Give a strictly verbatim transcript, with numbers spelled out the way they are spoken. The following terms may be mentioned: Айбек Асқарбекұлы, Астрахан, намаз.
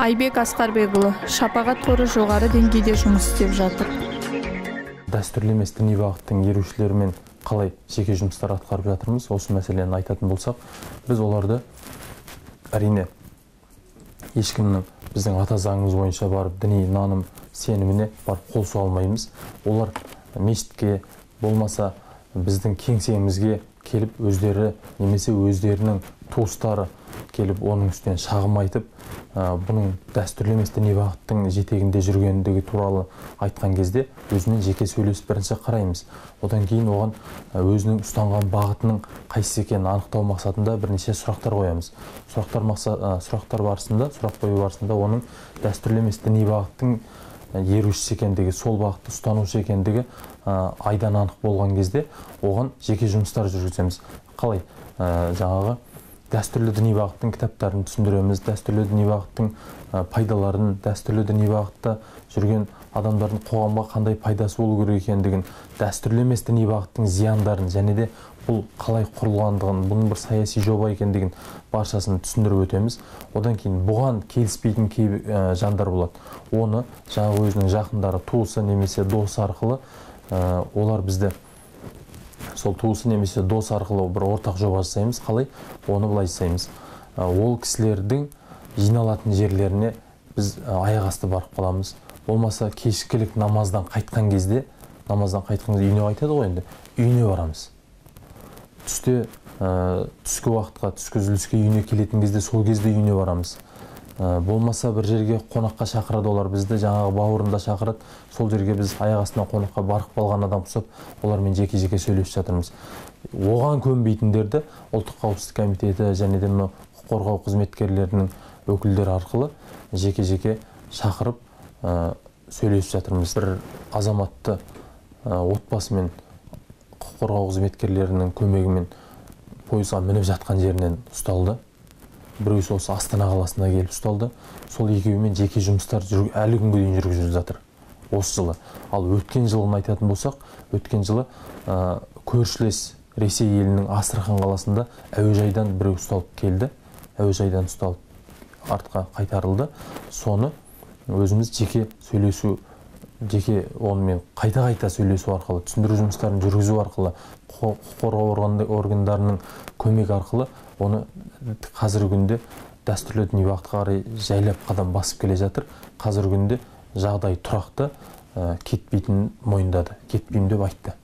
Айбек Асқарбекұлы шапағат қоры жоғары деңгейде жұмыс істеп жатыр. Дәстүрлі емес діни бағыттың ерушілерімен қалай жеке жұмыстар атқарып жатырмыз, осы мәселені айтатын болсақ, біз оларды әрине ешкімнің біздің ата заңымыз бойынша барып діни наным сеніміне барып қол сұға алмаймыз. Олар мешітке болмаса біздің кеңсемізге келіп өздері немесе өздерінің туыстары келіп оның үстінен шағым айтып, бұның дәстүрлі емес діни бағыттың жетегінде жүргендігі туралы айтқан кезде өзімен жеке сөйлесіп бірінші қараймыз. Одан кейін оған өзінің ұстанған бағытының қайсысы екенін анықтау мақсатында бірнеше сұрақтар қоямыз. Сұрақтар мақса, сұрақтар барысында, сұрақ қою барысында оның дәстүрлі емес діни бағыттың еруші екендігі, сол бағытты ұстанушы екендігі айдан анық болған кезде оған жеке жұмыстар жүргіземіз. Қалай жаңағы дәстүрлі діни бағыттың кітаптарын түсіндіреміз, дәстүрлі діни бағыттың пайдаларын, дәстүрлі діни бағытта жүрген адамдардың қоғамға қандай пайдасы болу керек екендігін, дәстүрлі емес діни бағыттың зияндарын және де бұл қалай құрылғандығын, бұның бір саяси жоба екендігін баршасын түсіндіріп өтеміз. Одан кейін бұған келіспейтін кей жандар болады. Оны жаңағы өзінің жақындары, туысы немесе досы арқылы олар бізді сол туысы немесе дос арқылы бір ортақ жоба жасаймыз. Қалай? Оны былай жасаймыз. Ол кісілердің жиналатын жерлеріне біз аяқ асты барып қаламыз. Болмаса кешкілік намаздан қайтқан кезде, намаздан қайтқан кезде үйіне айтады ғой енді, үйіне барамыз. Түсте түскі уақытқа, түскі үзіліске үйіне келетін кезде сол кезде үйіне барамыз. Болмаса бір жерге қонаққа шақырады олар бізді, жаңағы бауырында шақырады, сол жерге біз аяқ астынан қонаққа барып қалған адам құсып, олармен жеке-жеке сөйлесіп жатырмыз. Оған көнбейтіндерді ұлттық қауіпсіздік комитеті және де мына құқық қорғау қызметкерлерінің өкілдері арқылы жеке-жеке шақырып сөйлесіп жатырмыз. Бір азаматты отбасымен құқық қорғау қызметкерлерінің көмегімен пойызға мініп жатқан жерінен ұсталды. Біреуі осы Астана қаласына келіп ұсталды. Сол екеуімен жеке жұмыстар әлі күнге дейін жүргізіліп жатыр осы жылы. Ал өткен жылын айтатын болсақ, өткен жылы көршілес Ресей елінің Астрахан қаласында әуежайдан біреу ұсталып келді. Әуежайдан ұсталып артқа қайтарылды. Соны өзіміз жеке сөйлесу, жеке онымен қайта-қайта сөйлесу арқылы, түсіндіру жұмыстарын жүргізу арқылы, құқық қорғау органдарының көмек арқылы оны қазіргі күнде дәстүрлі діни бағытқа қарай жайлап қадам басып келе жатыр. Қазіргі күнде жағдай тұрақты, кетпейтінін мойындады, кетпеймін деп айтты.